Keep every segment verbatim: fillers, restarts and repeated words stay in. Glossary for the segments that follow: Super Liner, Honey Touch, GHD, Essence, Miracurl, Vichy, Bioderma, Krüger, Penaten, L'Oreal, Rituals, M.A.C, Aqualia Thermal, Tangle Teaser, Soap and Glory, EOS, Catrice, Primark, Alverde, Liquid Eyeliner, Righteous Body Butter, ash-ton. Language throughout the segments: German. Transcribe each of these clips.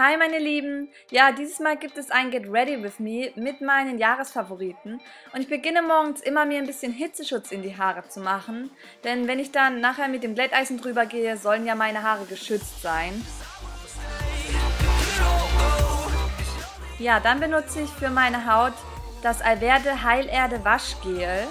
Hi meine Lieben! Ja, dieses Mal gibt es ein Get Ready With Me mit meinen Jahresfavoriten und ich beginne morgens immer mir ein bisschen Hitzeschutz in die Haare zu machen, denn wenn ich dann nachher mit dem Glätteisen drüber gehe, sollen ja meine Haare geschützt sein. Ja, dann benutze ich für meine Haut das Alverde Heilerde Waschgel.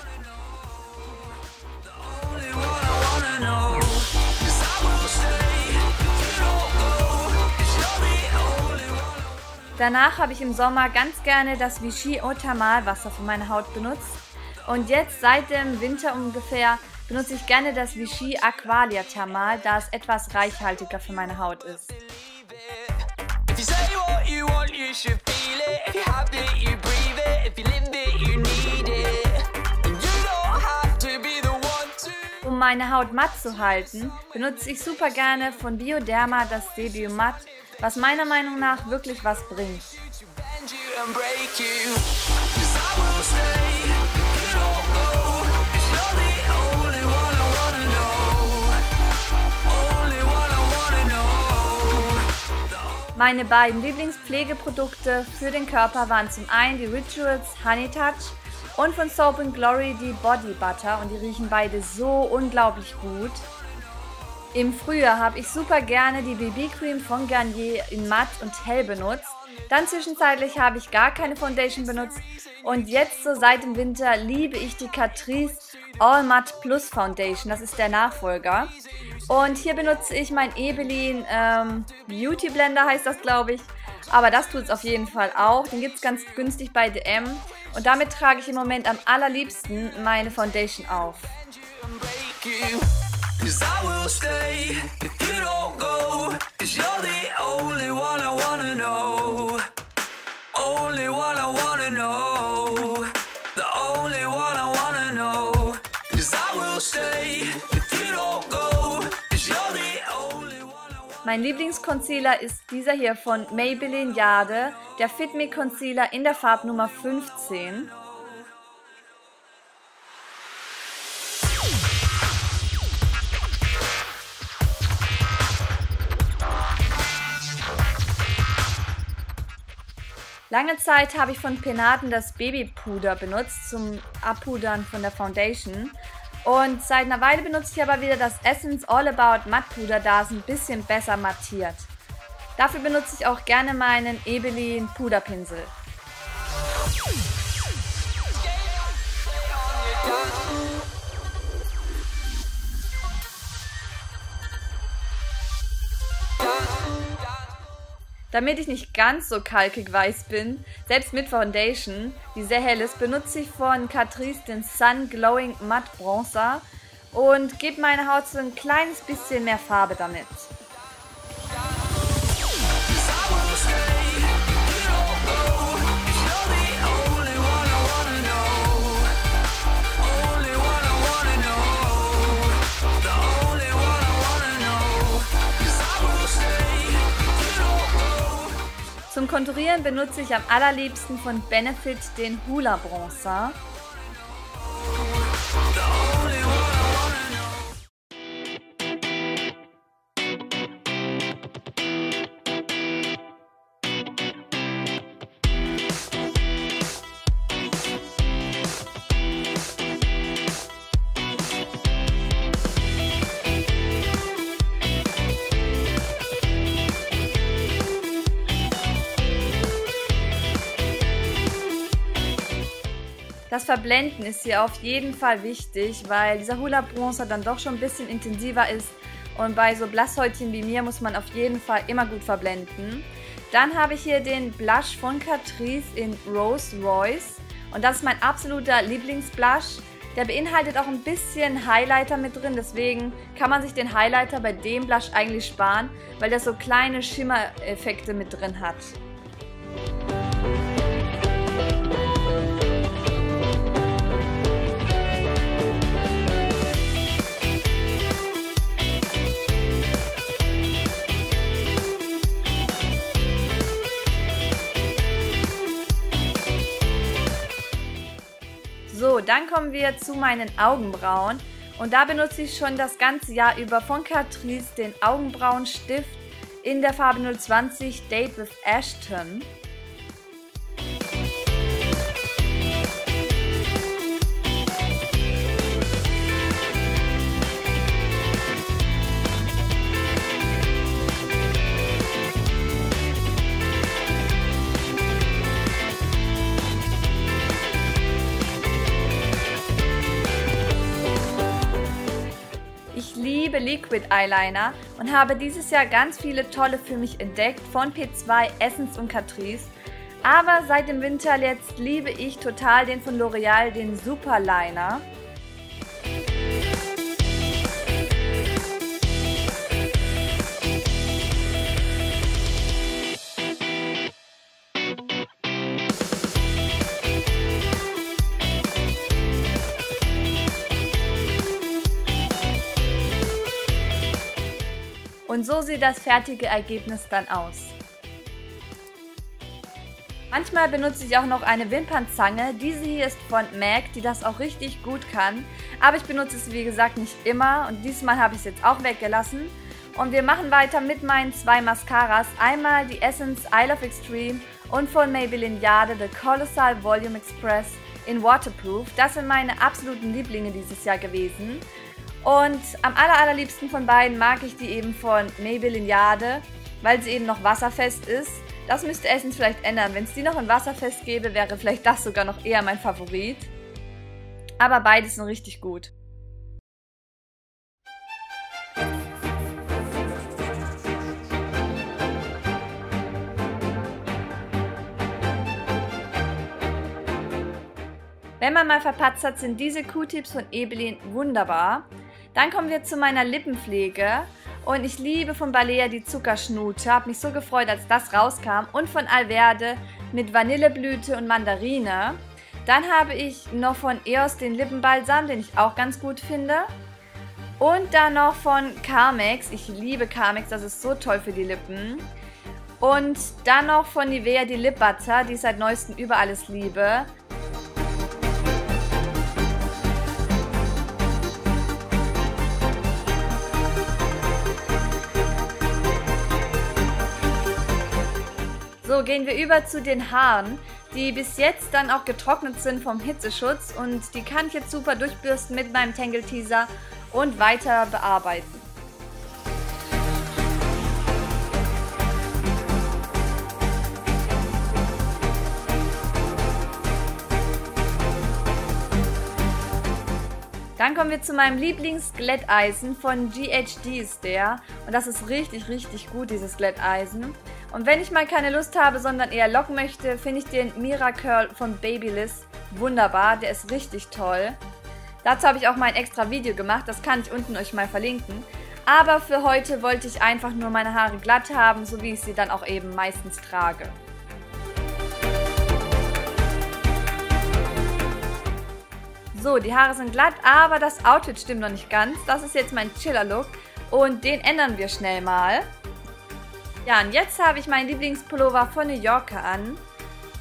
Danach habe ich im Sommer ganz gerne das Vichy Eau Thermalwasser für meine Haut benutzt. Und jetzt seit dem Winter ungefähr benutze ich gerne das Vichy Aqualia Thermal, da es etwas reichhaltiger für meine Haut ist. Um meine Haut matt zu halten, benutze ich super gerne von Bioderma das Sebum Matt, was meiner Meinung nach wirklich was bringt. Meine beiden Lieblingspflegeprodukte für den Körper waren zum einen die Rituals Honey Touch und von Soap and Glory die Body Butter und die riechen beide so unglaublich gut. Im Frühjahr habe ich super gerne die B B-Cream von Garnier in matt und hell benutzt. Dann zwischenzeitlich habe ich gar keine Foundation benutzt. Und jetzt so seit dem Winter liebe ich die Catrice All Matte Plus Foundation. Das ist der Nachfolger. Und hier benutze ich mein Ebelin ähm, Beauty Blender, heißt das glaube ich. Aber das tut es auf jeden Fall auch. Den gibt es ganz günstig bei D M. Und damit trage ich im Moment am allerliebsten meine Foundation auf. Mein Lieblingsconcealer ist dieser hier von Maybelline Jade, der Fit Me Concealer in der Farbnummer fünfzehn. Lange Zeit habe ich von Penaten das Babypuder benutzt zum Abpudern von der Foundation und seit einer Weile benutze ich aber wieder das Essence All About Mattpuder, da es ein bisschen besser mattiert. Dafür benutze ich auch gerne meinen Ebelin Puderpinsel. Damit ich nicht ganz so kalkig weiß bin, selbst mit Foundation, die sehr hell ist, benutze ich von Catrice den Sun Glowing Matte Bronzer und gebe meiner Haut so ein kleines bisschen mehr Farbe damit. Zum Konturieren benutze ich am allerliebsten von Benefit den Hula Bronzer. Das Verblenden ist hier auf jeden Fall wichtig, weil dieser Hula Bronzer dann doch schon ein bisschen intensiver ist und bei so Blasshäutchen wie mir muss man auf jeden Fall immer gut verblenden. Dann habe ich hier den Blush von Catrice in Rose Royce und das ist mein absoluter Lieblingsblush. Der beinhaltet auch ein bisschen Highlighter mit drin, deswegen kann man sich den Highlighter bei dem Blush eigentlich sparen, weil der so kleine Schimmereffekte mit drin hat. So, dann kommen wir zu meinen Augenbrauen und da benutze ich schon das ganze Jahr über von Catrice den Augenbrauenstift in der Farbe null zwanzig Date with Ashton. Ich liebe Liquid Eyeliner und habe dieses Jahr ganz viele tolle für mich entdeckt von P zwei, Essence und Catrice. Aber seit dem Winter jetzt liebe ich total den von L'Oreal, den Superliner. Und so sieht das fertige Ergebnis dann aus. Manchmal benutze ich auch noch eine Wimpernzange. Diese hier ist von M A C, die das auch richtig gut kann. Aber ich benutze es wie gesagt nicht immer und diesmal habe ich es jetzt auch weggelassen. Und wir machen weiter mit meinen zwei Mascaras. Einmal die Essence I Love Extreme und von Maybelline Jade The Colossal Volume Express in Waterproof. Das sind meine absoluten Lieblinge dieses Jahr gewesen. Und am aller, allerliebsten von beiden mag ich die eben von Maybelline Jade, weil sie eben noch wasserfest ist. Das müsste Essence vielleicht ändern. Wenn es die noch in wasserfest gäbe, wäre vielleicht das sogar noch eher mein Favorit. Aber beides sind richtig gut. Wenn man mal verpatzt hat, sind diese Q-Tips von Ebelin wunderbar. Dann kommen wir zu meiner Lippenpflege und ich liebe von Balea die Zuckerschnute, habe mich so gefreut, als das rauskam, und von Alverde mit Vanilleblüte und Mandarine. Dann habe ich noch von E O S den Lippenbalsam, den ich auch ganz gut finde, und dann noch von Carmex, ich liebe Carmex, das ist so toll für die Lippen, und dann noch von Nivea die Lip Butter, die ich seit neuestem über alles liebe. So, gehen wir über zu den Haaren, die bis jetzt dann auch getrocknet sind vom Hitzeschutz, und die kann ich jetzt super durchbürsten mit meinem Tangle Teaser und weiter bearbeiten. Dann kommen wir zu meinem Lieblings-Glätteisen von G H D ist der, und das ist richtig, richtig gut, dieses Glätteisen. Und wenn ich mal keine Lust habe, sondern eher locken möchte, finde ich den Miracurl von Babyliss wunderbar. Der ist richtig toll. Dazu habe ich auch mal ein extra Video gemacht, das kann ich unten euch mal verlinken. Aber für heute wollte ich einfach nur meine Haare glatt haben, so wie ich sie dann auch eben meistens trage. So, die Haare sind glatt, aber das Outfit stimmt noch nicht ganz. Das ist jetzt mein Chiller-Look und den ändern wir schnell mal. Ja, und jetzt habe ich meinen Lieblingspullover von New Yorker an.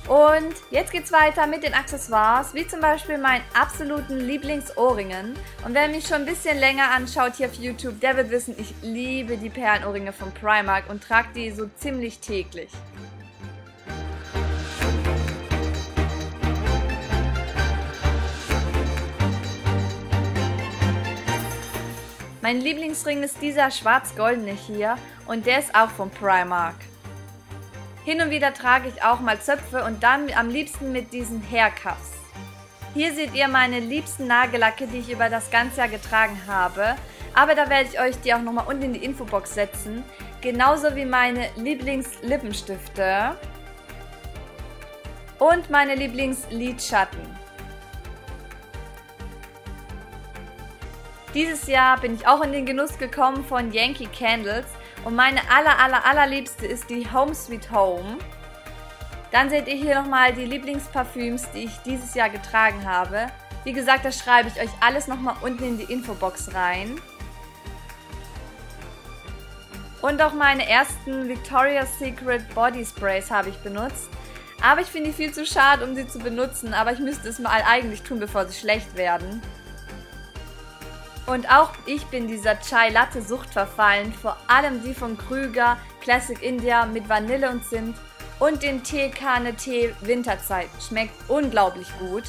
Und jetzt geht's weiter mit den Accessoires, wie zum Beispiel meinen absoluten Lieblingsohrringen. Und wer mich schon ein bisschen länger anschaut hier auf YouTube, der wird wissen, ich liebe die Perlenohrringe von Primark und trage die so ziemlich täglich. Mein Lieblingsring ist dieser schwarz-goldene hier und der ist auch von Primark. Hin und wieder trage ich auch mal Zöpfe und dann am liebsten mit diesen Haircuffs. Hier seht ihr meine liebsten Nagellacke, die ich über das ganze Jahr getragen habe, aber da werde ich euch die auch nochmal unten in die Infobox setzen, genauso wie meine Lieblingslippensstifte und meine Lieblingslidschatten. Dieses Jahr bin ich auch in den Genuss gekommen von Yankee Candles und meine aller aller allerliebste ist die Home Sweet Home. Dann seht ihr hier nochmal die Lieblingsparfüms, die ich dieses Jahr getragen habe. Wie gesagt, das schreibe ich euch alles nochmal unten in die Infobox rein. Und auch meine ersten Victoria's Secret Body Sprays habe ich benutzt. Aber ich finde die viel zu schade, um sie zu benutzen, aber ich müsste es mal eigentlich tun, bevor sie schlecht werden. Und auch ich bin dieser Chai Latte Sucht verfallen, vor allem die von Krüger, Classic India mit Vanille und Zimt und den Teekanne Tee Winterzeit. Schmeckt unglaublich gut.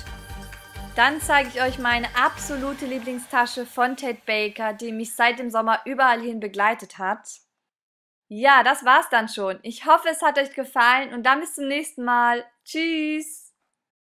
Dann zeige ich euch meine absolute Lieblingstasche von Ted Baker, die mich seit dem Sommer überall hin begleitet hat. Ja, das war's dann schon. Ich hoffe, es hat euch gefallen und dann bis zum nächsten Mal. Tschüss!